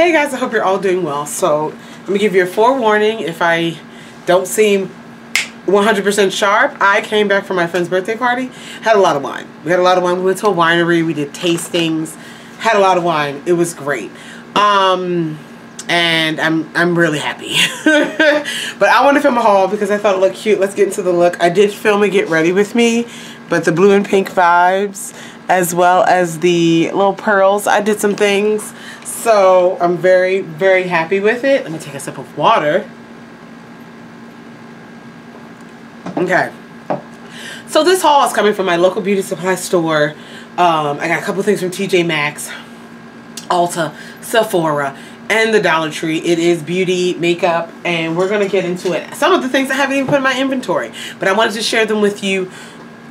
Hey guys, I hope you're all doing well. So let me give you a forewarning. If I don't seem 100% sharp, I came back from my friend's birthday party, had a lot of wine. We had a lot of wine. We went to a winery, we did tastings, had a lot of wine. It was great. And I'm really happy. But I want to film a haul because I thought it looked cute. Let's get into the look. I did film a get ready with me, but the blue and pink vibes as well as the little pearls, I did some things. So I'm very, very happy with it. Let me take a sip of water. Okay. So this haul is coming from my local beauty supply store. I got a couple things from TJ Maxx, Ulta, Sephora, and the Dollar Tree. It is beauty, makeup, and we're going to get into it. Some of the things I haven't even put in my inventory, but I wanted to share them with you.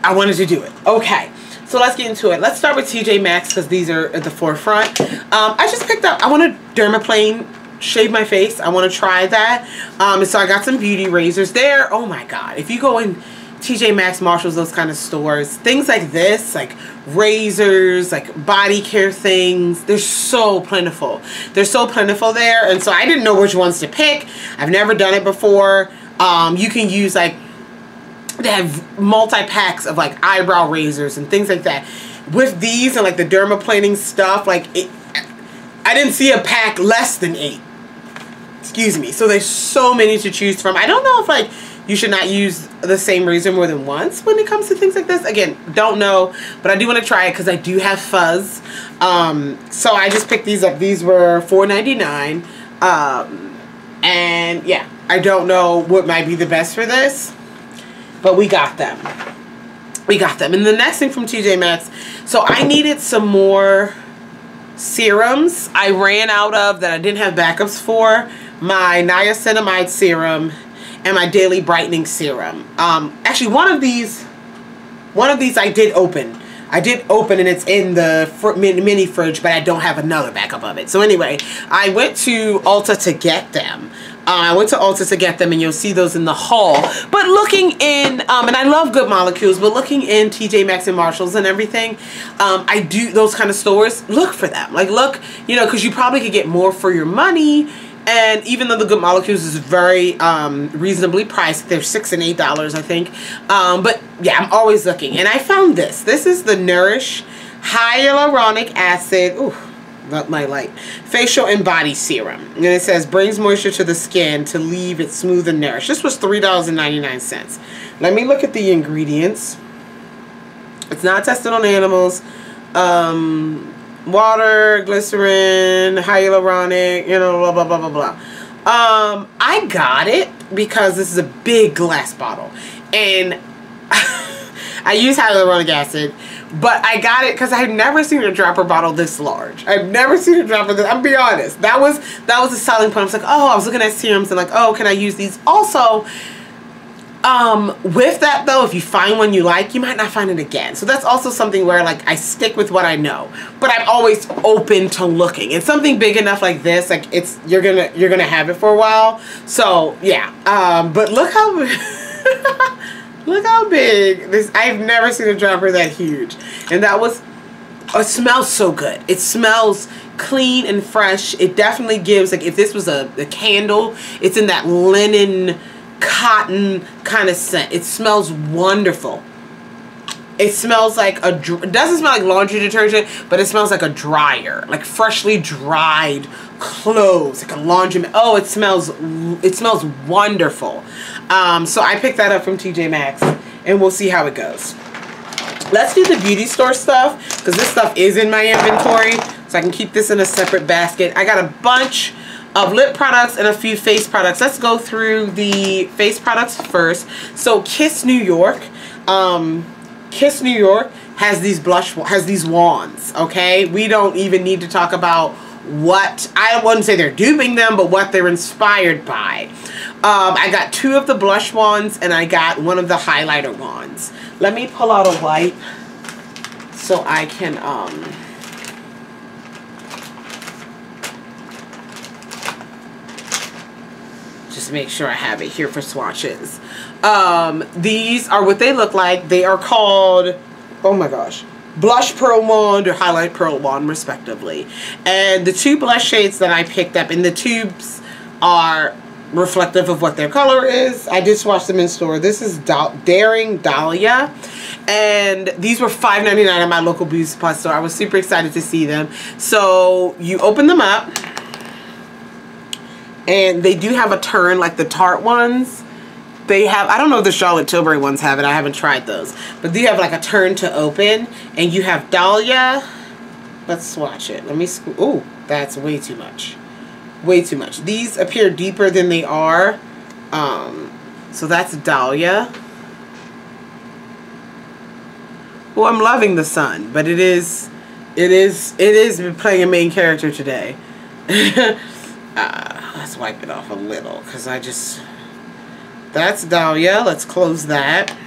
I wanted to do it. Okay, so let's get into it. Let's start with TJ Maxx because these are at the forefront. I just picked up, I want to Dermaplane shave my face. I want to try that. And so I got some beauty razors there. Oh my God. If you go in TJ Maxx, Marshalls, those kind of stores, things like this, like razors, like body care things, they're so plentiful. They're so plentiful there, and so I didn't know which ones to pick. I've never done it before. You can use, like, they have multi-packs of like eyebrow razors and things like that. With these and like the dermaplaning stuff, like I didn't see a pack less than 8. Excuse me. So there's so many to choose from. I don't know if like you should not use the same razor more than once when it comes to things like this. Again, don't know, but I do want to try it because I do have fuzz. So I just picked these up. These were $4.99. And yeah, I don't know what might be the best for this, but we got them. We got them. And the next thing from TJ Maxx, so I needed some more serums. I ran out of that. I didn't have backups for my niacinamide serum and my daily brightening serum. Actually, one of these I did open. I did open, and it's in the mini fridge, but I don't have another backup of it. So anyway, I went to Ulta to get them. And you'll see those in the haul. But looking in, and I love Good Molecules, but looking in TJ Maxx and Marshalls and everything, I do, those kind of stores, look for them. Like look, you know, because you probably could get more for your money. And even though the Good Molecules is very reasonably priced, they're $6 and $8, I think. But yeah, I'm always looking. And I found this. This is the Nourish Hyaluronic Acid, ooh, not my light, Facial and Body Serum. And it says, brings moisture to the skin to leave it smooth and nourished. This was $3.99. Let me look at the ingredients. It's not tested on animals. Water, glycerin, hyaluronic, you know, blah, blah, blah, blah, blah. I got it because this is a big glass bottle. And I use hyaluronic acid, but I got it because I've never seen a dropper bottle this large. I've never seen a dropper this, I'll be honest. That was a selling point. I was like, oh, I was looking at serums and like, oh, can I use these? Also, with that though, if you find one you like, you might not find it again. So that's also something where like I stick with what I know, but I'm always open to looking. And something big enough like this, like it's, you're gonna have it for a while. So yeah, but look how look how big this. I've never seen a dropper that huge, and that was. It smells so good. It smells clean and fresh. It definitely gives, like if this was a candle, it's in that linen, cotton kind of scent. It smells wonderful. It smells like a, it doesn't smell like laundry detergent, but it smells like a dryer, like freshly dried clothes, like a laundromat. Oh, it smells wonderful. So I picked that up from TJ Maxx, and we'll see how it goes. Let's do the beauty store stuff because this stuff is in my inventory, so I can keep this in a separate basket. I got a bunch of lip products and a few face products. Let's go through the face products first. So Kiss New York. Kiss New York has these wands, okay? We don't even need to talk about what, I wouldn't say they're duping them, but what they're inspired by. I got 2 of the blush wands, and I got 1 of the highlighter wands. Let me pull out a wipe so I can, just make sure I have it here for swatches. These are what they look like. They are called, oh my gosh, Blush Pearl Wand or Highlight Pearl Wand, respectively. And the two blush shades that I picked up in the tubes are reflective of what their color is. I did swatch them in store. This is Daring Dahlia, and these were $5.99 at my local Beauty Supply store. I was super excited to see them. So you open them up, and they do have a turn like the Tarte ones. They have, I don't know if the Charlotte Tilbury ones have it. I haven't tried those. But they have like a turn to open. And you have Dahlia. Let's swatch it. Let me, ooh, that's way too much. Way too much. These appear deeper than they are. So that's Dahlia. Well, I'm loving the sun. But it is playing a main character today. Let's wipe it off a little. Because I just... That's Dahlia. Let's close that.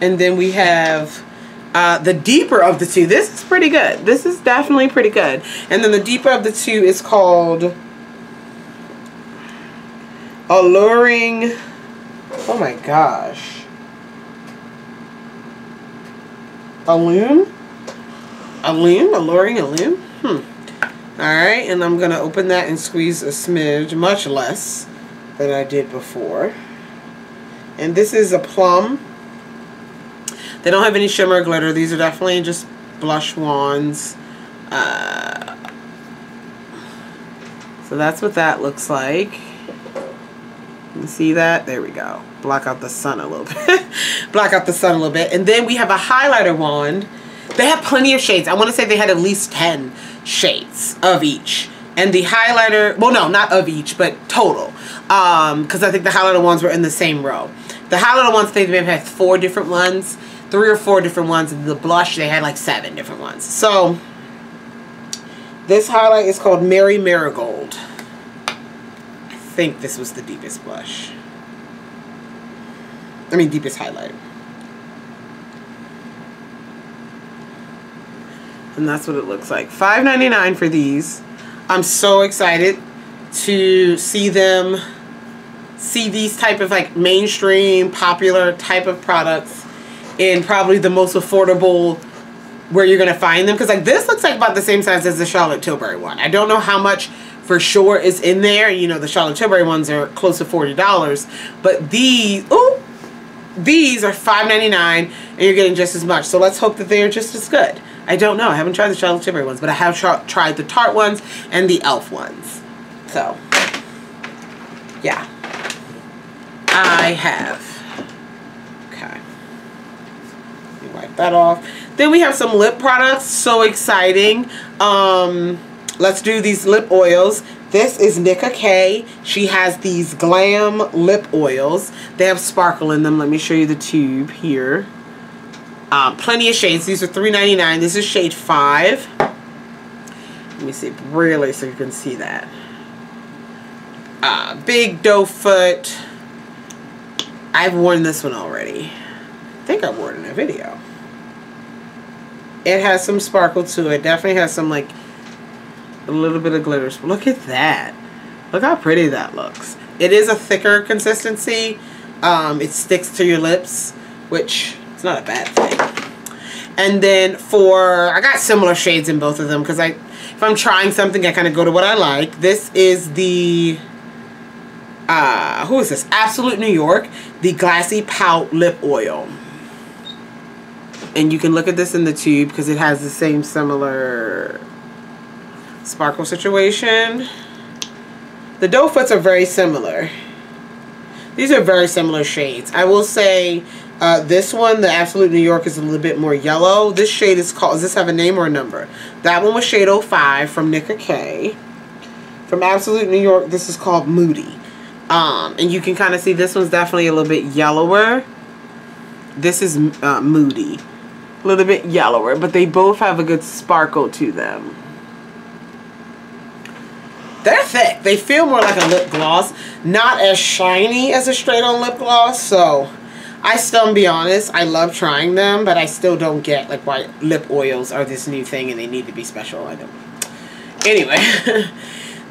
And then we have the deeper of the two. This is pretty good. This is definitely pretty good. And then the deeper of the two is called Alluring. Oh my gosh. Allume? Allume? Alluring Allume? Hmm. Alright, and I'm going to open that and squeeze a smidge, much less than I did before. And this is a plum. They don't have any shimmer or glitter. These are definitely just blush wands. So that's what that looks like. You see that? There we go. Block out the sun a little bit. Block out the sun a little bit. And then we have a highlighter wand. They have plenty of shades. I want to say they had at least 10 shades of each. And the highlighter, well no, not of each, but total. Because I think the highlighter ones were in the same row. The highlighter ones, they may have had three or four different ones. And the blush, they had like 7 different ones. So, this highlight is called Mary Marigold. I think this was the deepest blush. I mean, deepest highlighter. And that's what it looks like. $5.99 for these. I'm so excited to see them, see these type of like mainstream, popular type of products in probably the most affordable where you're going to find them. Because like this looks like about the same size as the Charlotte Tilbury one. I don't know how much for sure is in there. You know, the Charlotte Tilbury ones are close to $40. But these, ooh, these are $5.99 and you're getting just as much. So let's hope that they are just as good. I don't know. I haven't tried the Charlotte Tilbury ones, but I have tried the Tarte ones and the e.l.f. ones. So, yeah. I have. Okay. Let me wipe that off. Then we have some lip products. So exciting. Let's do these lip oils. This is Nicka K. She has these Glam lip oils. They have sparkle in them. Let me show you the tube here. Plenty of shades. These are $3.99. This is shade 5. Let me see really so you can see that. Big Doe Foot. I've worn this one already. I think I wore it in a video. It has some sparkle to it. Definitely has some like a little bit of glitter. Look at that. Look how pretty that looks. It is a thicker consistency. It sticks to your lips, which... It's not a bad thing. And then for, I got similar shades in both of them because if I'm trying something, I kind of go to what I like. This is the, who is this? Absolute New York, the Glassy Pout Lip Oil. And you can look at this in the tube because it has the same similar sparkle situation. The Doe Foots are very similar. These are very similar shades. I will say... this one, the Absolute New York, is a little bit more yellow. This shade is called, does this have a name or a number? That one was shade 05 from Nicka K. From Absolute New York, this is called Moody. And you can kind of see this one's definitely a little bit yellower. This is Moody. A little bit yellower, but they both have a good sparkle to them. They're thick. They feel more like a lip gloss. Not as shiny as a straight-on lip gloss, so... I still, to be honest, I love trying them, but I still don't get like why lip oils are this new thing and they need to be special. I don't. Anyway,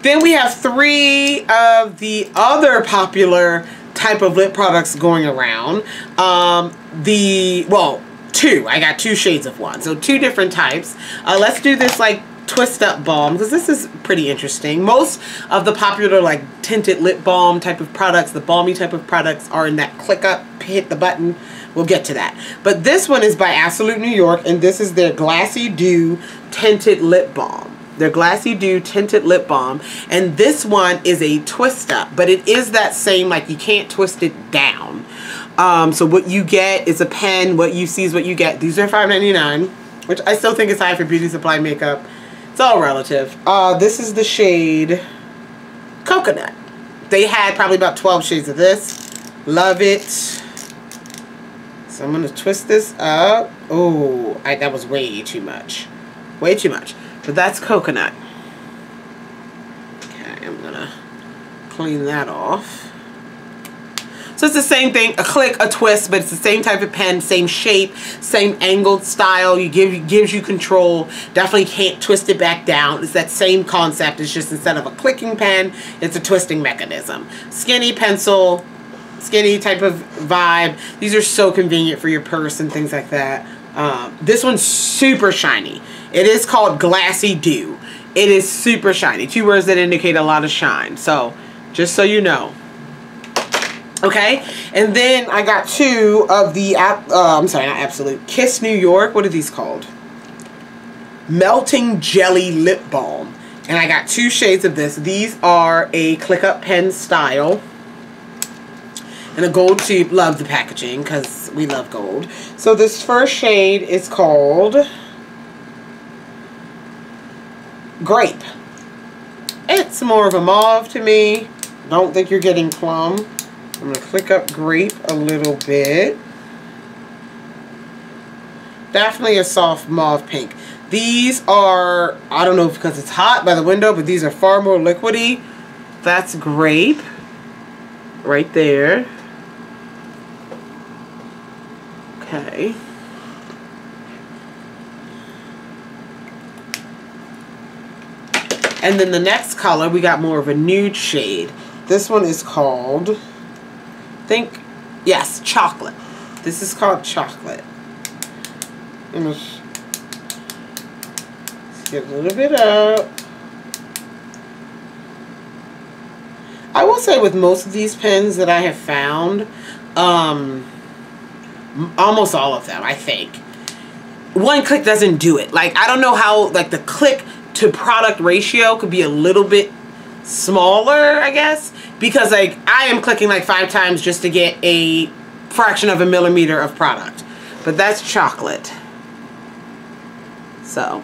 then we have 3 of the other popular type of lip products going around. The well, two. I got two shades of wand, so two different types. Let's do this like twist up balm, because this is pretty interesting. Most of the popular like tinted lip balm type of products, the balmy type of products, are in that click up, hit the button. We'll get to that. But this one is by Absolute New York, and this is their Glassy Dew Tinted Lip Balm. Their Glassy Dew Tinted Lip Balm. And this one is a twist up, but it is that same, like you can't twist it down. So what you get is a pen. What you see is what you get. These are $5.99, which I still think is high for beauty supply makeup. It's all relative. This is the shade Coconut. They had probably about 12 shades of this. Love it. So I'm going to twist this up. Oh, that was way too much. Way too much. But that's Coconut. Okay, I'm going to clean that off. So it's the same thing, a click, a twist, but it's the same type of pen, same shape, same angled style. Gives you control. Definitely can't twist it back down. It's that same concept. It's just instead of a clicking pen, it's a twisting mechanism. Skinny pencil, skinny type of vibe. These are so convenient for your purse and things like that. This one's super shiny. It is called Glassy Dew. It is super shiny. Two words that indicate a lot of shine. So just so you know. Okay, and then I got two of the, I'm sorry, not Absolute, Kiss New York. What are these called? Melting Jelly Lip Balm. And I got two shades of this. These are a click up pen style. And a gold tube. Love the packaging because we love gold. So this first shade is called Grape. It's more of a mauve to me. Don't think you're getting plum. I'm going to click up Grape a little bit. Definitely a soft mauve pink. These are, I don't know if because it's hot by the window, but these are far more liquidy. That's Grape. Right there. Okay. And then the next color, we got more of a nude shade. This one is called... think, yes, Chocolate. This is called Chocolate. Let's get a little bit up. I will say with most of these pens that I have found, almost all of them, I think, one click doesn't do it. Like, I don't know how, like, the click to product ratio could be a little bit smaller, I guess, because like I am clicking like 5 times just to get a fraction of a millimeter of product. But that's Chocolate. So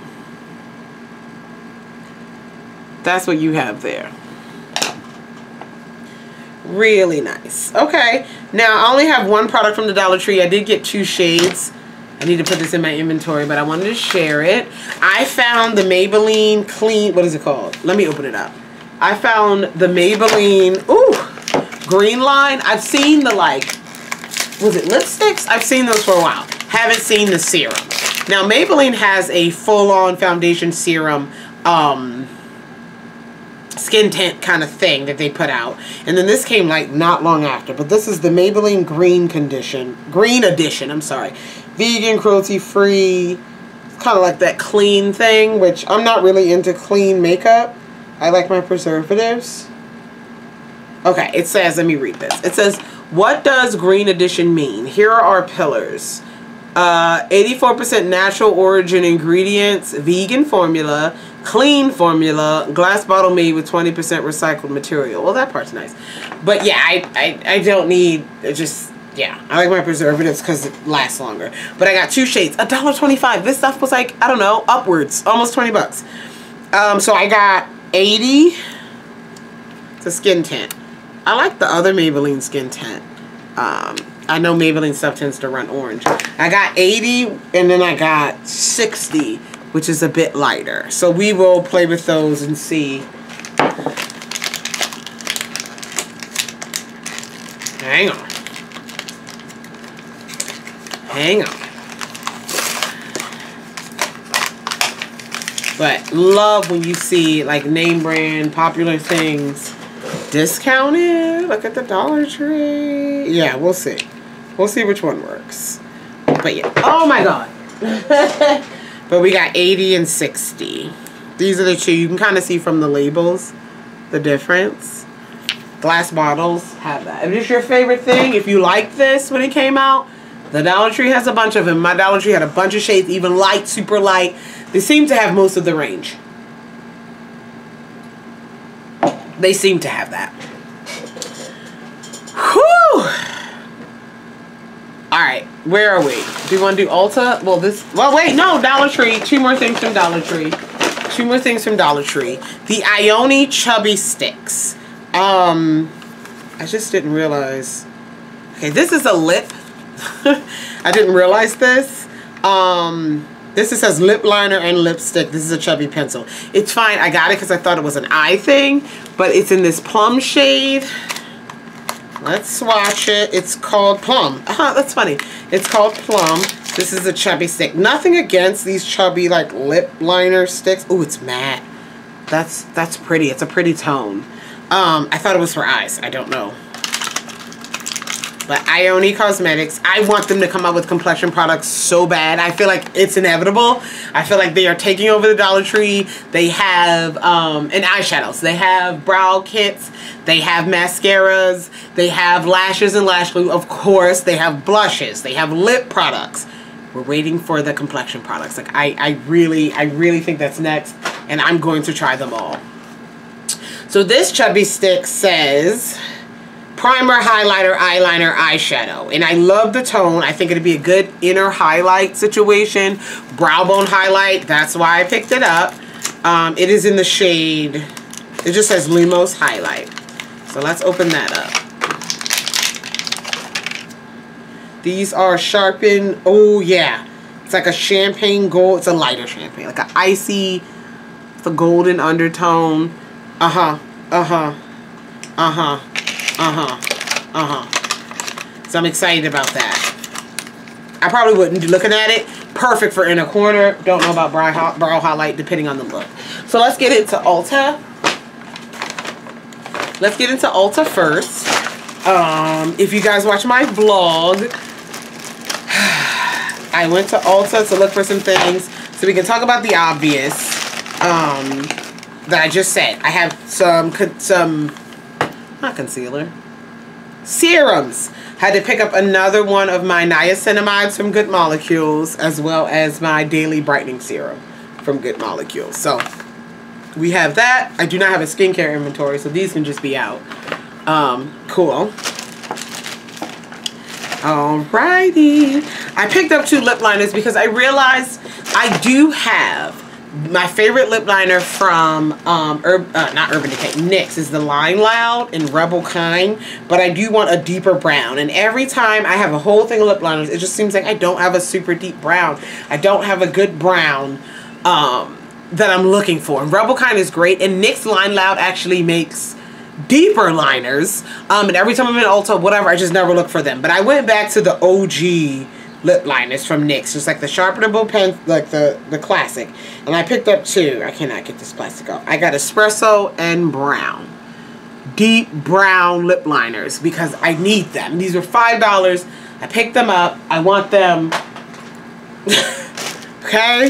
that's what you have there. Really nice. Okay, now I only have one product from the Dollar Tree. I did get 2 shades. I need to put this in my inventory, but I wanted to share it. I found the Maybelline Clean, what is it called? Let me open it up. I found the Maybelline, ooh, Green Line. I've seen the, like, was it lipsticks? I've seen those for a while. Haven't seen the serum. Now, Maybelline has a full-on foundation serum, skin tint kind of thing that they put out. And then this came, like, not long after. But this is the Maybelline Green Edition, I'm sorry. Vegan, cruelty-free, kind of like that clean thing, which I'm not really into clean makeup. I like my preservatives. Okay, it says, let me read this. It says, what does Green Edition mean? Here are our pillars. 84% natural origin ingredients, vegan formula, clean formula, glass bottle made with 20% recycled material. Well, that part's nice. But yeah, I don't need, just, yeah. I like my preservatives because it lasts longer. But I got 2 shades, $1.25. This stuff was like, I don't know, upwards, almost 20 bucks. So I got 80. It's a skin tint. I like the other Maybelline skin tint. I know Maybelline stuff tends to run orange. I got 80, and then I got 60, which is a bit lighter. So we will play with those and see. Hang on. Hang on. But love when you see like name brand, popular things discounted. Look at the Dollar Tree. Yeah, we'll see. We'll see which one works. but yeah. Oh my god. But we got 80 and 60. These are the two. You can kind of see from the labels the difference. Glass bottles have that. If it's your favorite thing, if you like this when it came out, the Dollar Tree has a bunch of them. My Dollar Tree had a bunch of shades, even light, super light. They seem to have most of the range. They seem to have that. Whew! Alright, where are we? Do you want to do Ulta? Well, this... Well, wait, no, Dollar Tree. Two more things from Dollar Tree. Two more things from Dollar Tree. The Ioni Chubby Sticks. I just didn't realize... Okay, this is a lip... I didn't realize this. This says lip liner and lipstick. This is a chubby pencil. It's fine. I got it because I thought it was an eye thing, but it's in this plum shade. Let's swatch it. It's called plum. That's funny. It's called plum. This is a chubby stick. Nothing against these chubby like lip liner sticks. Oh, it's matte. That's pretty. It's a pretty tone. I thought it was for eyes. I don't know. But Ioni Cosmetics, I want them to come out with complexion products so bad. I feel like it's inevitable. I feel like they are taking over the Dollar Tree. They have and eyeshadows. They have brow kits. They have mascaras. They have lashes and lash glue. Of course, they have blushes. They have lip products. We're waiting for the complexion products. Like I really think that's next, and I'm going to try them all. So this chubby stick says... primer, highlighter, eyeliner, eyeshadow. And I love the tone. I think it'd be a good inner highlight situation. Brow bone highlight. That's why I picked it up. It is in the shade. It just says Limos Highlight. So let's open that up. These are sharpened. Oh, yeah. It's like a champagne gold. It's a lighter champagne. Like an icy, the golden undertone. So I'm excited about that. I probably wouldn't be looking at it. Perfect for inner corner. Don't know about brow highlight depending on the look. So let's get into Ulta. Let's get into Ulta first. If you guys watch my vlog, I went to Ulta to look for some things so we can talk about the obvious that I just said. I have some not concealer. Serums. Had to pick up another one of my niacinamides from Good Molecules, as well as my daily brightening serum from Good Molecules. So we have that. I do not have a skincare inventory, so these can just be out. Cool. Alrighty. I picked up two lip liners because I realized I do have my favorite lip liner from not Urban Decay, NYX is the Line Loud and Rebel Kind, but I do want a deeper brown. And every time I have a whole thing of lip liners, it just seems like I don't have a super deep brown. I don't have a good brown that I'm looking for. And Rebel Kind is great, and NYX Line Loud actually makes deeper liners. And every time I'm in Ulta, whatever, I just never look for them. But I went back to the OG lip liners from NYX, just like the sharpenable pen, like the classic. And I picked up two. I cannot get this plastic off. I got espresso and brown, deep brown lip liners because I need them. These were $5. I picked them up. I want them. Okay.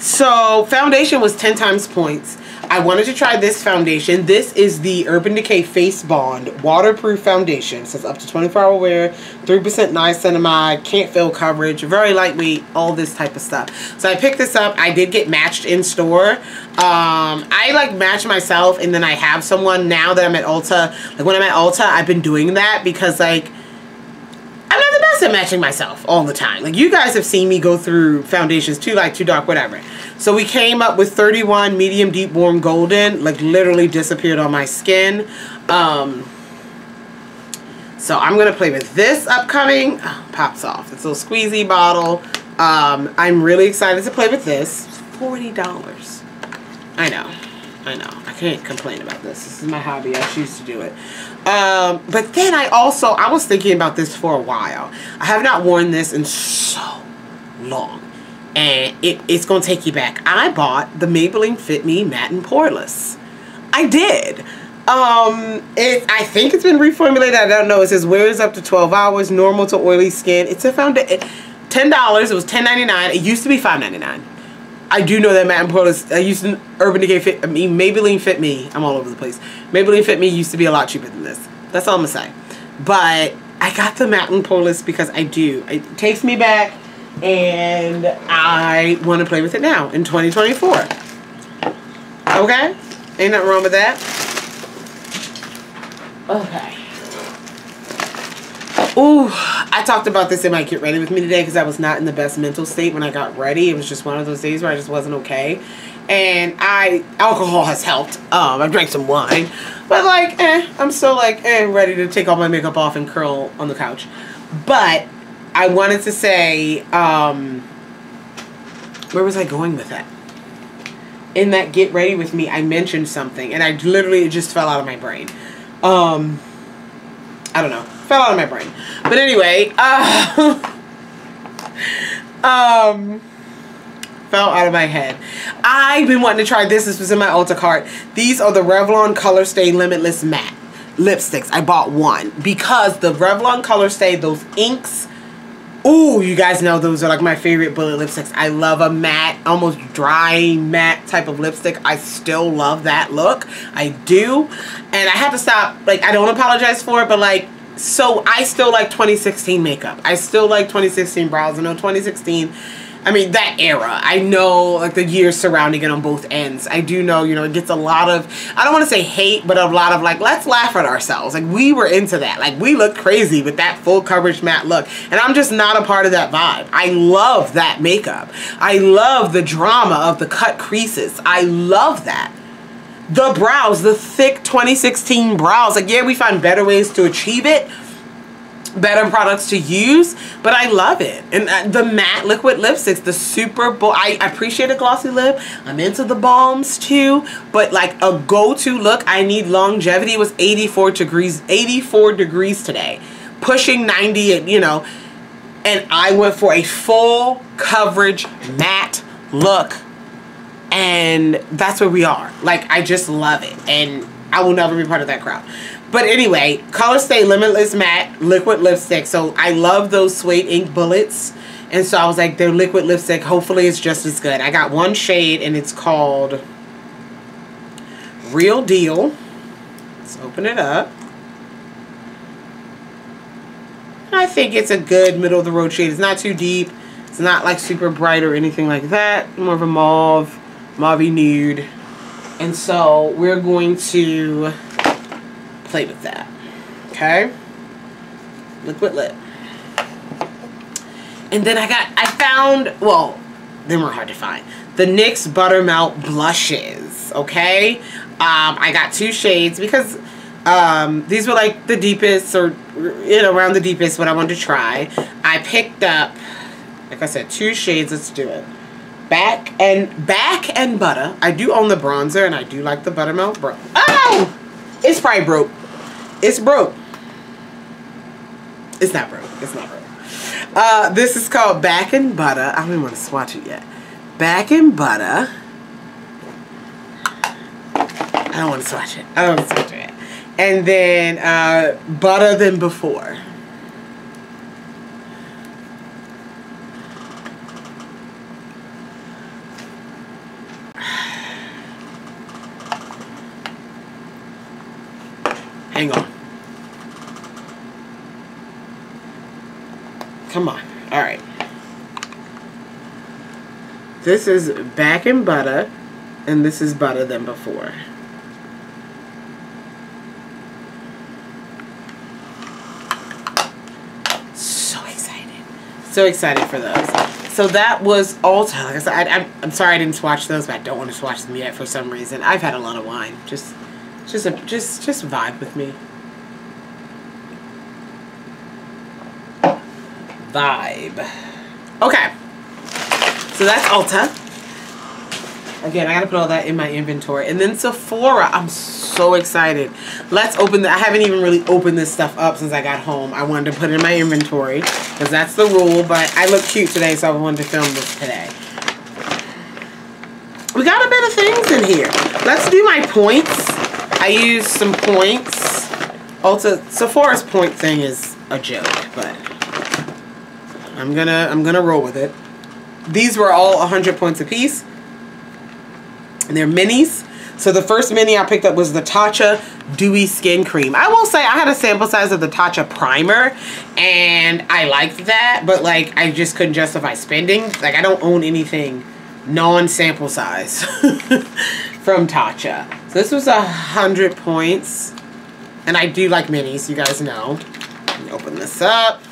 So foundation was 10 times points. I wanted to try this foundation. This is the Urban Decay Face Bond Waterproof Foundation. It says up to 24-hour wear, 3% niacinamide, can't feel coverage, very lightweight, all this type of stuff. So I picked this up. I did get matched in store. I like match myself, and then I have someone now that I'm at Ulta. Like when I'm at Ulta, I've been doing that because like I'm not the best at matching myself all the time. Like you guys have seen me go through foundations, too light, too dark, whatever. So we came up with 31 medium deep warm golden, like literally disappeared on my skin. So I'm gonna play with this upcoming. Oh, pops off. It's a little squeezy bottle. I'm really excited to play with this. $40. I know. I can't complain about this. This is my hobby. I choose to do it. But then I was thinking about this for a while. I have not worn this in so long. And it's going to take you back. I bought the Maybelline Fit Me Matte + Poreless. I did. I think it's been reformulated. I don't know. It says wears up to 12 hours, normal to oily skin. It's a foundation. $10. It was $10.99. It used to be $5.99. I do know that Matte + Poreless. I used to Urban Decay Fit. I mean, Maybelline Fit Me. I'm all over the place. Maybelline Fit Me used to be a lot cheaper than this. That's all I'm gonna say. But I got the Matte + Poreless because I do. It takes me back, and I want to play with it now in 2024. Okay, ain't nothing wrong with that. Okay. Ooh, I talked about this in my get ready with me today because I was not in the best mental state when I got ready. It was just one of those days where I just wasn't okay. And alcohol has helped. I drank some wine. But like, I'm still like, ready to take all my makeup off and curl on the couch. But I wanted to say, where was I going with that? In that get ready with me, I mentioned something. And I literally, it just fell out of my brain. I don't know. Fell out of my brain, but anyway, fell out of my head. I've been wanting to try this. This was in my Ulta cart. These are the Revlon ColorStay Limitless Matte Lipsticks. I bought one because the Revlon ColorStay, those inks, ooh, you guys know those are like my favorite bullet lipsticks. I love a matte, almost dry matte type of lipstick. I still love that look. I do, and I have to stop. Like, I don't apologize for it, but like, so I still like 2016 makeup. I still like 2016 brows. I know 2016, I mean that era. I know like the years surrounding it on both ends. I do know, you know, it gets a lot of, I don't want to say hate, but a lot of like, let's laugh at ourselves. Like we were into that. Like we look crazy with that full coverage matte look. And I'm just not a part of that vibe. I love that makeup. I love the drama of the cut creases. I love that. The brows, the thick 2016 brows. Like, yeah, we find better ways to achieve it, better products to use, but I love it. And the matte liquid lipsticks, the super bold. I appreciate a glossy lip. I'm into the balms too, but like a go-to look, I need longevity. It was 84 degrees today, pushing 90, and you know, and I went for a full coverage matte look. And that's where we are. Like, I just love it. And I will never be part of that crowd. But anyway, ColorStay Limitless Matte Liquid Lipstick. So I love those suede ink bullets. And so I was like, their liquid lipstick, hopefully it's just as good. I got one shade and it's called Real Deal. Let's open it up. I think it's a good middle of the road shade. It's not too deep. It's not like super bright or anything like that. More of a mauve. Mauvey nude, and so we're going to play with that. Okay, liquid lip. And then I found, well, they were hard to find, the NYX Buttermelt Blushes. Okay, I got two shades because these were like the deepest, or you know, around the deepest, what I wanted to try. I picked up, like I said, two shades. Let's do it. Back and Butter. I do own the bronzer and I do like the Buttermelt. Oh! It's probably broke. It's broke. It's not broke. It's not broke. This is called Back and Butter. I don't even want to swatch it yet. Back and Butter. I don't want to swatch it. I don't want to swatch it yet. And then Butter Than Before. Hang on. Come on. All right. This is Back in Butter, and this is Butter Than Before. So excited. So excited for those. So that was Ulta. Like I said, I'm sorry I didn't swatch those, but I don't want to swatch them yet for some reason. I've had a lot of wine. Just vibe with me. Vibe. Okay. So that's Ulta. Again, I gotta put all that in my inventory. And then Sephora. I'm so excited. Let's open the, I haven't even really opened this stuff up since I got home. I wanted to put it in my inventory because that's the rule. But I look cute today, so I wanted to film this today. We got a bit of things in here. Let's do my points. I used some points. Also, Sephora's point thing is a joke, but I'm gonna roll with it. These were all 100 points a piece. And they're minis. So the first mini I picked up was the Tatcha Dewy Skin Cream. I will say I had a sample size of the Tatcha Primer and I liked that, but like I just couldn't justify spending. Like I don't own anything non-sample size from Tatcha. So this was 100 points. And I do like minis, you guys know. Let me open this up.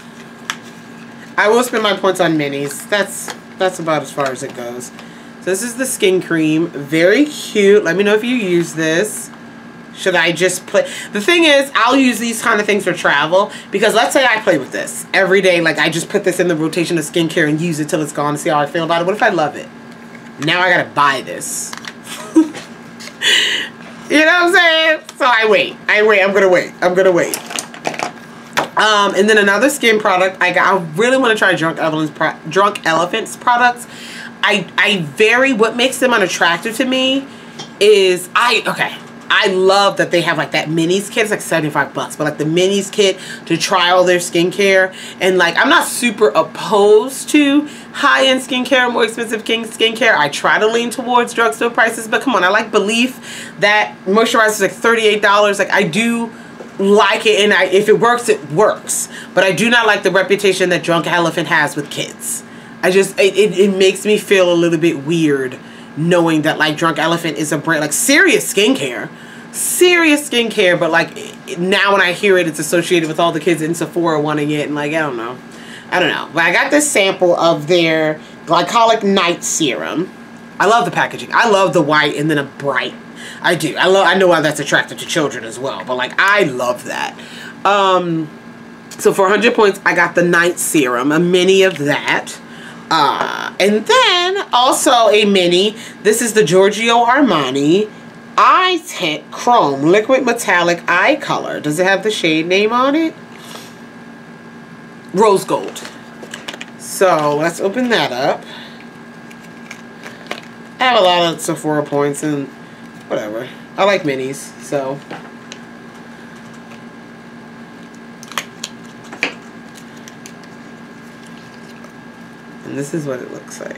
I will spend my points on minis. That's about as far as it goes. So this is the skin cream. Very cute. Let me know if you use this. Should I just play? The thing is, I'll use these kind of things for travel because let's say I play with this every day. Like I just put this in the rotation of skincare and use it till it's gone and see how I feel about it. What if I love it? Now I gotta buy this. You know what I'm saying? So I'm gonna wait. And then another skin product I got. I really want to try Drunk Elephant's products. What makes them unattractive to me is I love that they have like that minis kit. It's like $75, but like the minis kit to try all their skincare. And like I'm not super opposed to high-end skincare, more expensive skincare. I try to lean towards drugstore prices, but come on, I like Belif. That moisturizer is like $38. Like I do like it, and if it works, it works. But I do not like the reputation that Drunk Elephant has with kids. I just it makes me feel a little bit weird knowing that like Drunk Elephant is a brand like serious skincare, but like now when I hear it, it's associated with all the kids in Sephora wanting it, and like I don't know. But I got this sample of their Glycolic Night Serum. I love the packaging. I love the white and then a bright. I do. I know why that's attractive to children as well, but like I love that. So for 100 points, I got the Night Serum, a mini of that. And then also a mini. This is the Giorgio Armani Eye Tint Chrome Liquid Metallic Eye Color. Does it have the shade name on it? Rose Gold. So let's open that up. I have a lot of Sephora points and whatever. I like minis, so. And this is what it looks like.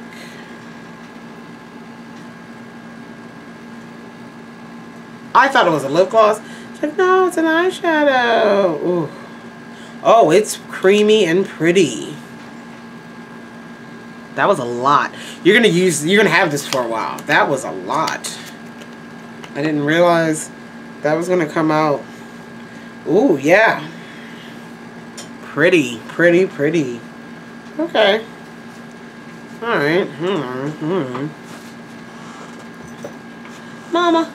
I thought it was a lip gloss. It's like, no, it's an eyeshadow. Ooh. Oh, it's creamy and pretty. That was a lot. You're gonna have this for a while. That was a lot. I didn't realize that was gonna come out. Ooh, yeah. Pretty. Okay. Alright. Mama.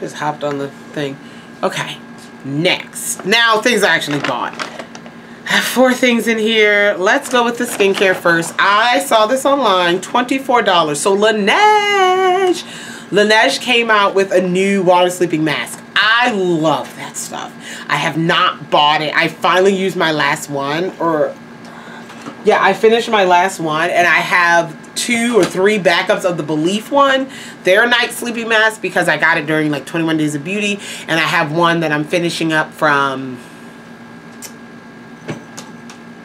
Just hopped on the thing. Okay. Next. Now, things I actually bought. I have four things in here. Let's go with the skincare first. I saw this online. $24. So, Laneige came out with a new water sleeping mask. I love that stuff. I have not bought it. I finally used my last one. I finished my last one, and I have two or three backups of the Belif one, their night sleeping mask, because I got it during like 21 Days of Beauty, and I have one that I'm finishing up from,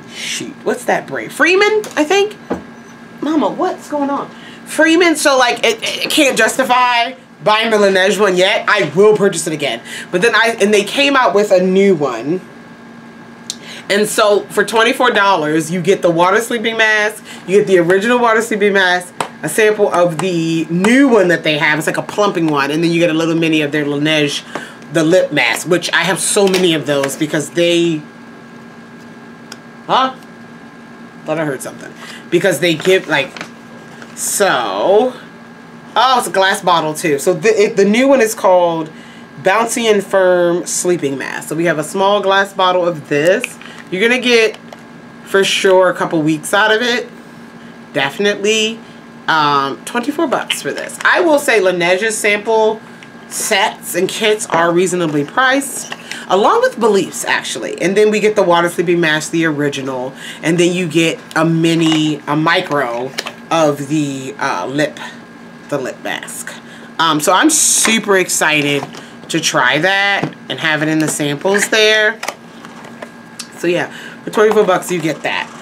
shoot, what's that brand? Freeman, I think? Mama, what's going on? Freeman, so like it can't justify buying the Laneige one yet. I will purchase it again, but then they came out with a new one, and so for $24 you get the water sleeping mask, you get the original water sleeping mask, a sample of the new one that they have. It's like a plumping one, and then you get a little mini of their Laneige, the lip mask, which I have so many of those because they thought I heard something, because they give like. So, oh, it's a glass bottle too. So the new one is called Bouncy and Firm Sleeping Mask. So we have a small glass bottle of this. You're going to get, for sure, a couple weeks out of it. Definitely. $24 for this. I will say Laneige's sample sets and kits are reasonably priced, along with Belif's actually. And then we get the water sleeping mask, the original. And then you get a micro of the lip mask. So I'm super excited to try that and have it in the samples there. So yeah, for 24 bucks you get that.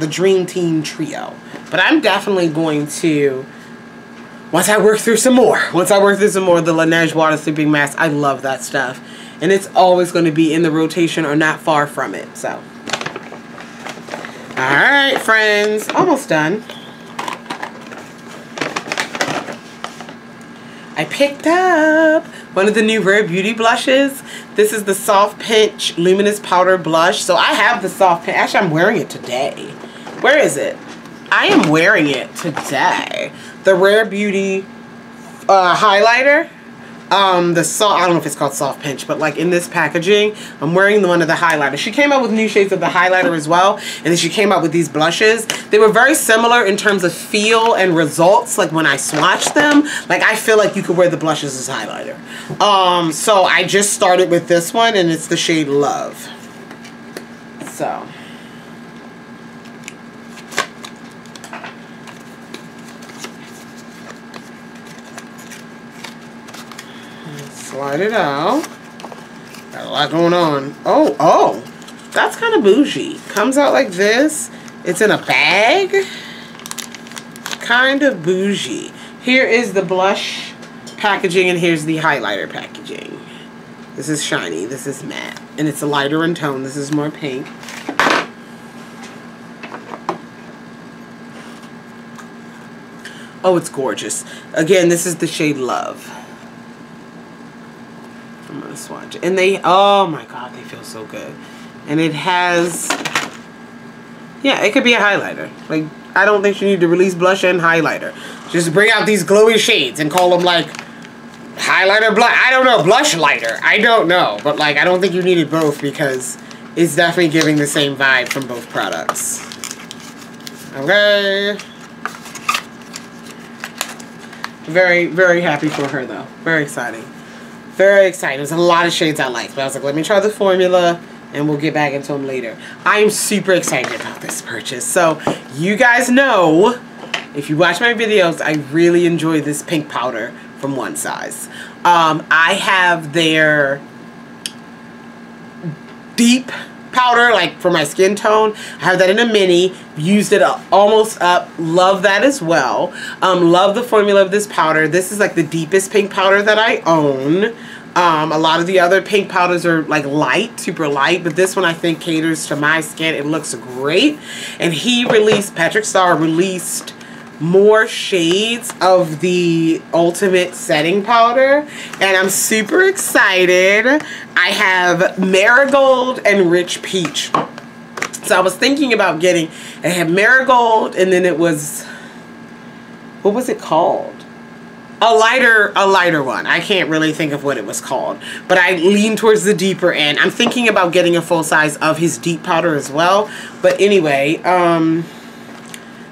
The Dream Team Trio. But I'm definitely going to, once I work through some more, the Laneige Water Sleeping Mask. I love that stuff. And it's always going to be in the rotation or not far from it. So, alright friends, almost done. I picked up one of the new Rare Beauty blushes. This is the Soft Pinch Luminous Powder Blush. So I have the Soft Pinch. Actually, I'm wearing it today. Where is it? I am wearing it today. The Rare Beauty highlighter. I don't know if it's called Soft Pinch, but like in this packaging, I'm wearing the one of the highlighter. She came out with new shades of the highlighter as well, and then she came out with these blushes. They were very similar in terms of feel and results. Like when I swatched them, like I feel like you could wear the blushes as highlighter. So I just started with this one, and it's the shade Love. So slide it out. Got a lot going on. Oh, that's kind of bougie. Comes out like this. It's in a bag. Kind of bougie. Here is the blush packaging and here's the highlighter packaging. This is shiny. This is matte. And it's a lighter in tone. This is more pink. Oh, it's gorgeous. Again, this is the shade Love. I'm gonna swatch it. And they, oh my god, they feel so good. And it has, yeah, it could be a highlighter. Like, I don't think you need to release blush and highlighter. Just bring out these glowy shades and call them like highlighter blush. I don't know, blush lighter. I don't know, but like I don't think you needed both because it's definitely giving the same vibe from both products. Okay. Very, very happy for her though. Very exciting. Very exciting. There's a lot of shades I liked, but I was like, let me try the formula and we'll get back into them later. I am super excited about this purchase. So you guys know, if you watch my videos, I really enjoy this pink powder from One Size. I have their deep powder, like for my skin tone. I have that in a mini. Used it up, almost up. Love that as well. Love the formula of this powder. This is like the deepest pink powder that I own. A lot of the other pink powders are like light, super light, but this one I think caters to my skin. It looks great. And he released, Patrick Starr released more shades of the Ultimate Setting Powder, and I'm super excited. I have Marigold and Rich Peach. So I was thinking about getting, I had Marigold, and then it was, what was it called? A lighter one. I can't really think of what it was called, but I lean towards the deeper end. I'm thinking about getting a full size of his deep powder as well, but anyway,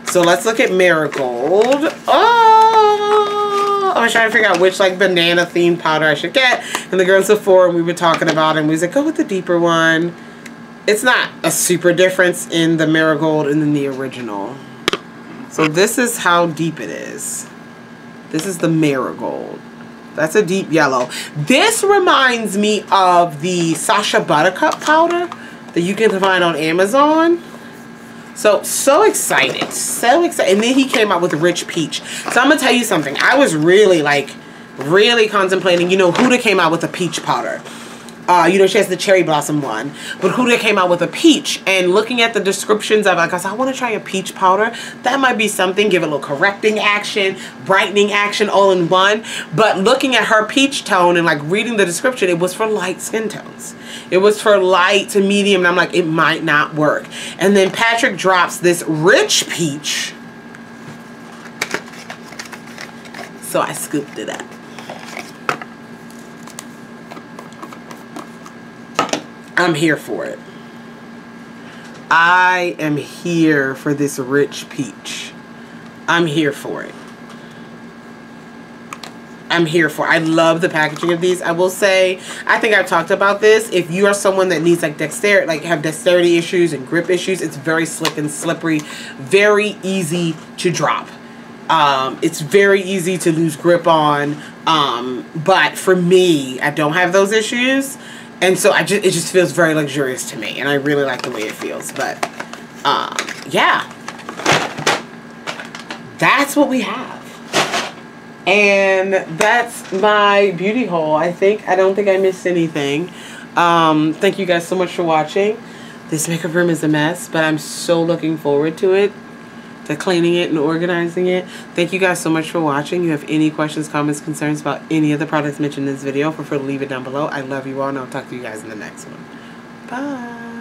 so let's look at Marigold. Oh, I was trying to figure out which like banana themed powder I should get. And the girl in Sephora, we were talking about it, and we was like, go with the deeper one. It's not a super difference in the Marigold and then the original. So this is how deep it is. This is the Marigold. That's a deep yellow. This reminds me of the Sasha Buttercup powder that you can find on Amazon. So excited. So excited. And then he came out with Rich Peach. So I'm going to tell you something. I was really, like, really contemplating. You know, Huda came out with a peach powder. You know, she has the cherry blossom one. But Huda came out with a peach. And looking at the descriptions of it, like, I said, I want to try a peach powder. That might be something. Give it a little correcting action, brightening action, all in one. But looking at her peach tone and, like, reading the description, it was for light skin tones. It was for light to medium. And I'm like, it might not work. And then Patrick drops this Rich Peach. So I scooped it up. I'm here for it. I am here for this Rich Peach. I'm here for it. I'm here for it. I love the packaging of these. I will say, I think I've talked about this. If you are someone that needs like dexterity, like have dexterity issues and grip issues, it's very slick and slippery. Very easy to drop. It's very easy to lose grip on. But for me, I don't have those issues, and so it just feels very luxurious to me, and I really like the way it feels. But yeah, that's what we have, and that's my beauty haul. I don't think I missed anything. Thank you guys so much for watching. This makeup room is a mess, but I'm so looking forward to it, to cleaning it and organizing it. Thank you guys so much for watching. You have any questions, comments, concerns about any of the products mentioned in this video, feel free to leave it down below. I love you all, and I'll talk to you guys in the next one. Bye.